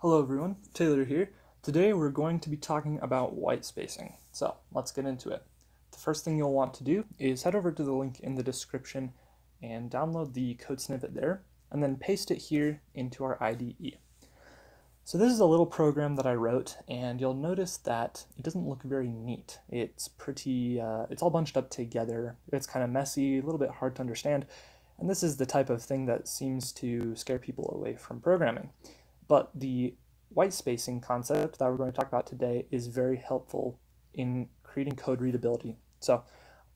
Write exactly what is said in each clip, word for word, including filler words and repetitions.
Hello everyone, Taylor here. Today we're going to be talking about white spacing, so let's get into it. The first thing you'll want to do is head over to the link in the description and download the code snippet there, and then paste it here into our I D E. So this is a little program that I wrote, and you'll notice that it doesn't look very neat. It's pretty, uh, it's all bunched up together, it's kind of messy, a little bit hard to understand, and this is the type of thing that seems to scare people away from programming. But the white spacing concept that we're going to talk about today is very helpful in creating code readability. So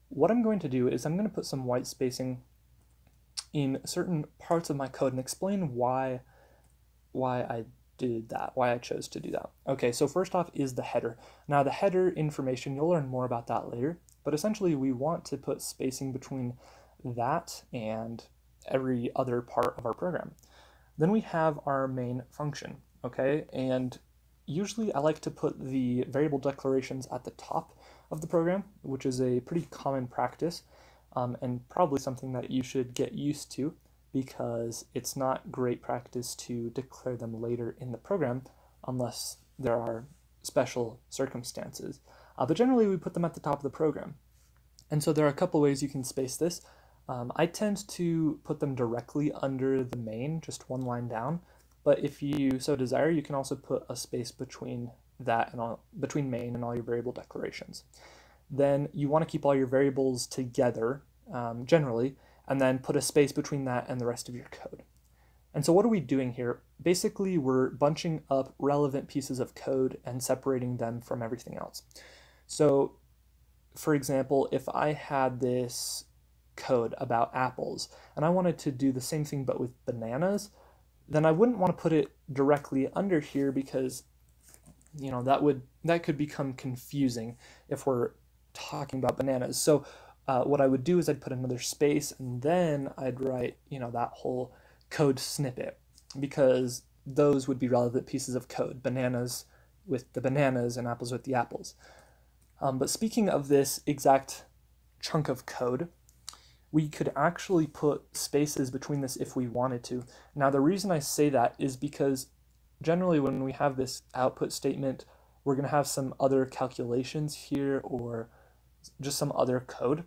what I'm going to do is I'm going to put some white spacing in certain parts of my code and explain why, why I did that, why I chose to do that. Okay, so first off is the header. Now the header information, you'll learn more about that later, but essentially we want to put spacing between that and every other part of our program. Then we have our main function, okay? And usually I like to put the variable declarations at the top of the program, which is a pretty common practice, um, and probably something that you should get used to because it's not great practice to declare them later in the program unless there are special circumstances. Uh, but generally we put them at the top of the program. And so there are a couple ways you can space this. Um, I tend to put them directly under the main, just one line down, but if you so desire, you can also put a space between that and all, between main and all your variable declarations. Then you want to keep all your variables together, um, generally, and then put a space between that and the rest of your code. And so what are we doing here? Basically, we're bunching up relevant pieces of code and separating them from everything else. So, for example, if I had this code about apples, and I wanted to do the same thing but with bananas, then I wouldn't want to put it directly under here because, you know, that would that could become confusing if we're talking about bananas. So uh, what I would do is I'd put another space and then I'd write, you know, that whole code snippet, because those would be relevant pieces of code: bananas with the bananas and apples with the apples. Um, but speaking of this exact chunk of code, we could actually put spaces between this if we wanted to. Now the reason I say that is because generally when we have this output statement, we're going to have some other calculations here or just some other code,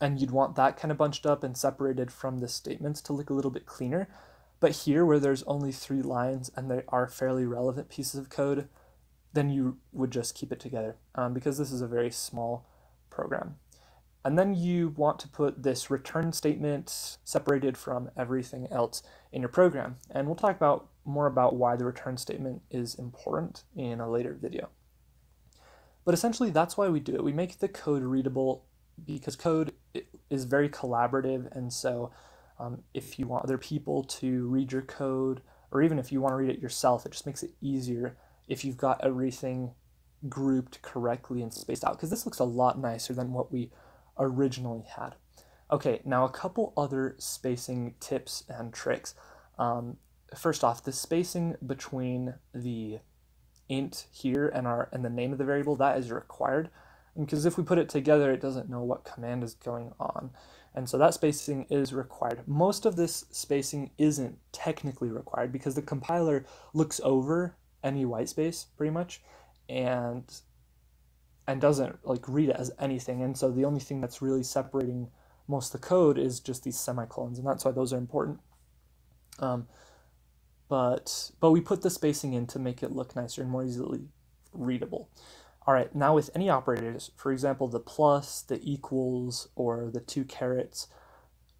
and you'd want that kind of bunched up and separated from the statements to look a little bit cleaner. But here, where there's only three lines and they are fairly relevant pieces of code, then you would just keep it together, um, because this is a very small program. And then you want to put this return statement separated from everything else in your program. And we'll talk about more about why the return statement is important in a later video. But essentially that's why we do it. We make the code readable because code is very collaborative, and so um, if you want other people to read your code, or even if you want to read it yourself, it just makes it easier if you've got everything grouped correctly and spaced out, because this looks a lot nicer than what we originally had. Okay, now a couple other spacing tips and tricks. Um, first off, the spacing between the int here and our and the name of the variable, that is required, because if we put it together, it doesn't know what command is going on, and so that spacing is required. Most of this spacing isn't technically required because the compiler looks over any white space pretty much, and and doesn't like read it as anything, and so the only thing that's really separating most of the code is just these semicolons, and that's why those are important. Um, but but we put the spacing in to make it look nicer and more easily readable. All right, now with any operators, for example, the plus, the equals, or the two carrots,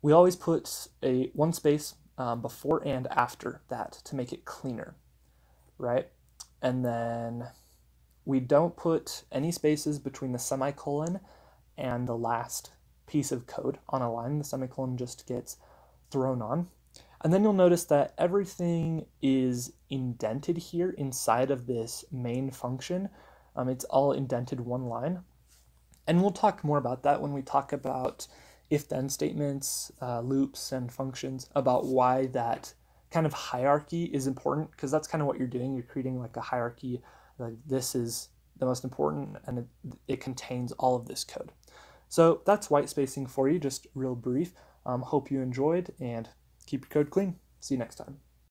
we always put a one space um, before and after that to make it cleaner, right? And then we don't put any spaces between the semicolon and the last piece of code on a line. The semicolon just gets thrown on. And then you'll notice that everything is indented here inside of this main function. Um, it's all indented one line. And we'll talk more about that when we talk about if-then statements, uh, loops, and functions, about why that kind of hierarchy is important, because that's kind of what you're doing. You're creating like a hierarchy. Like, this is the most important, and it, it contains all of this code. So that's white spacing for you, just real brief. Um, hope you enjoyed, and keep your code clean. See you next time.